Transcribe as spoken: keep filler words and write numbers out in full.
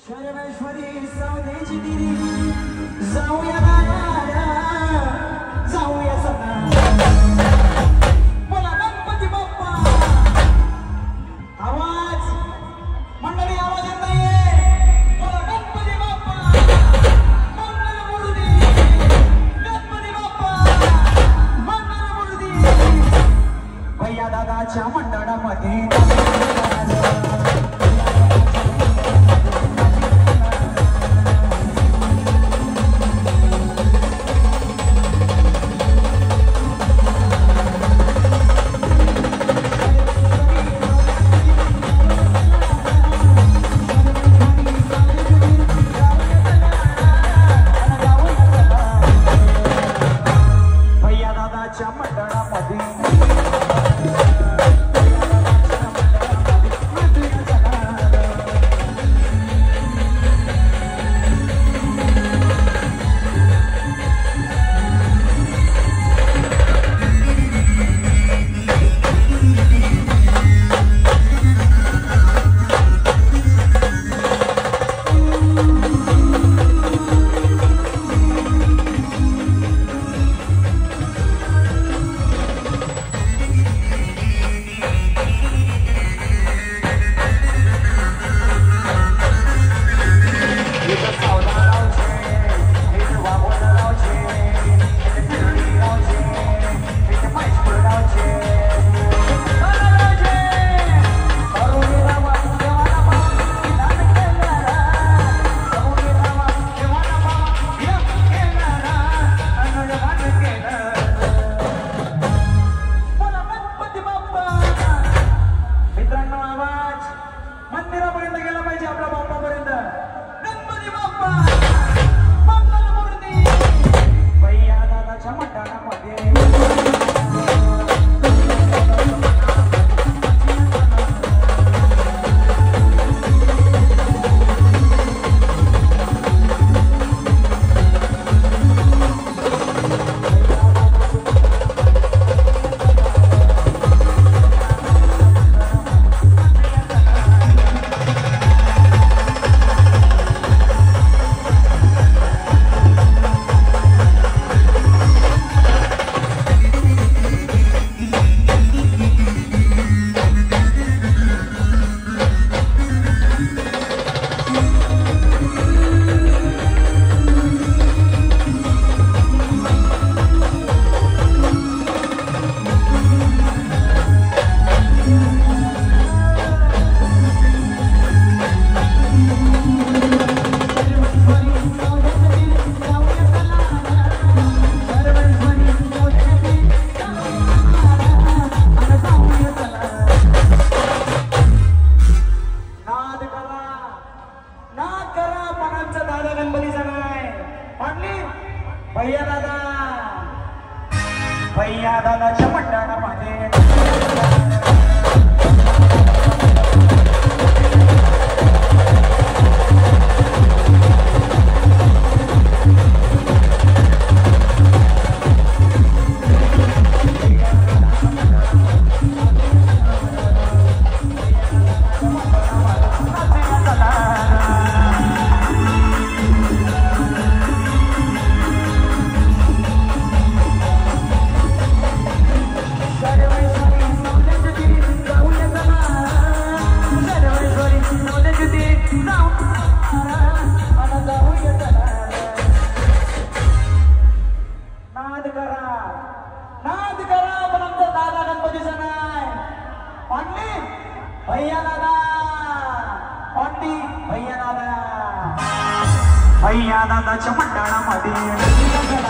भैया दादा चमत्कारा मध्ये